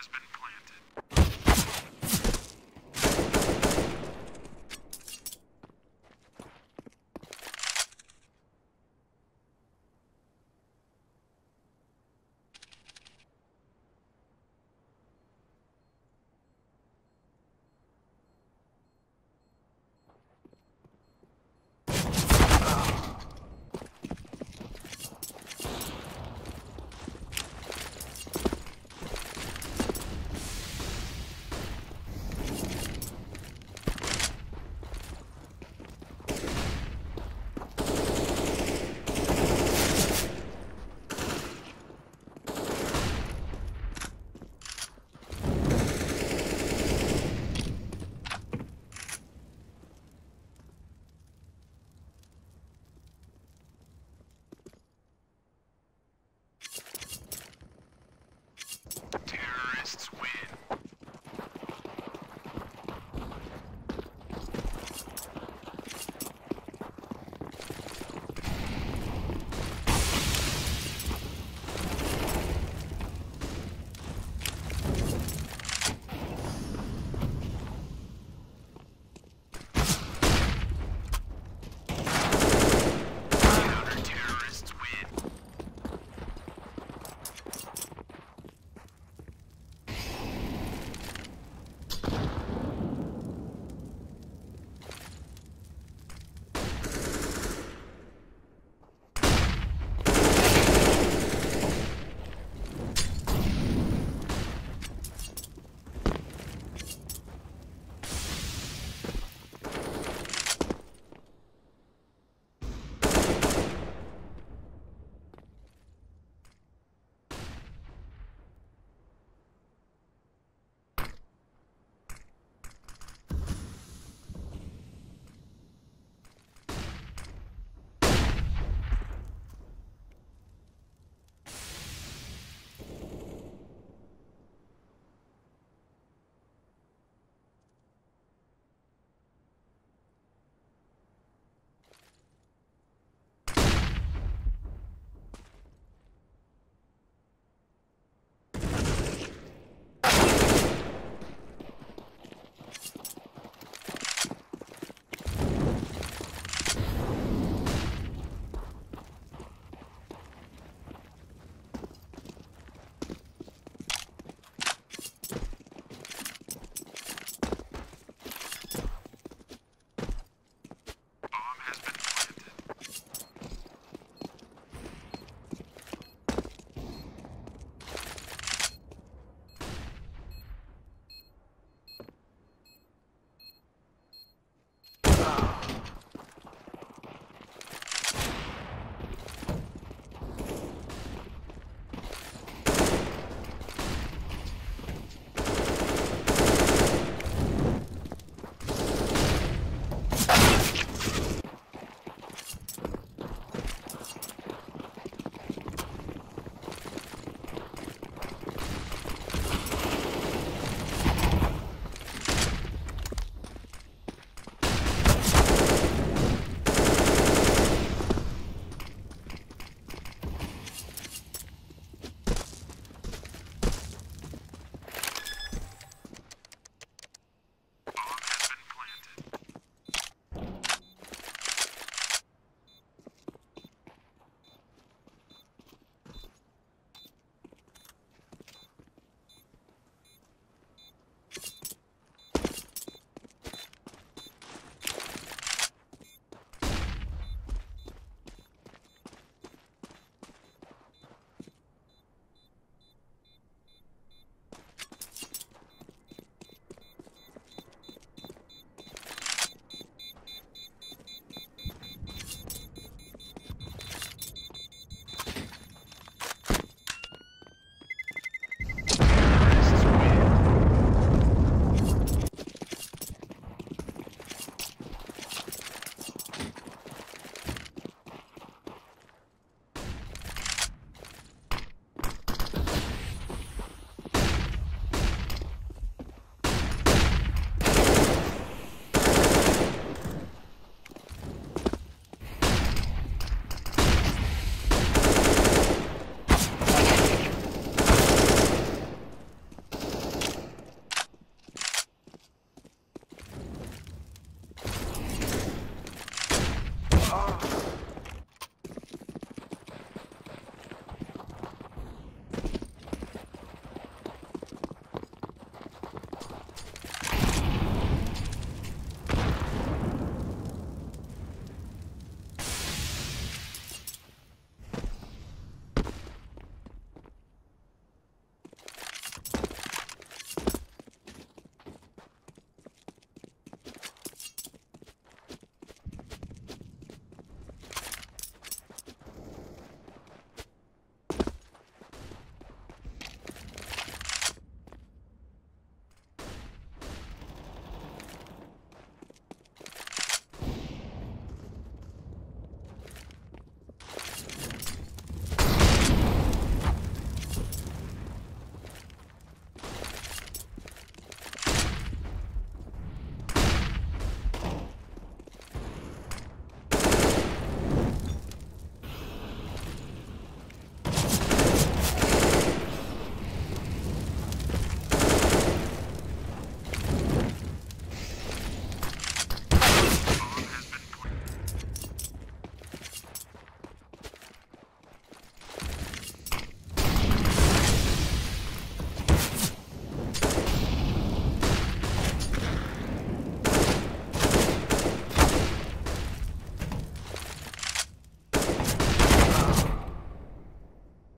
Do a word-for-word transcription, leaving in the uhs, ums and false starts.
has been planted.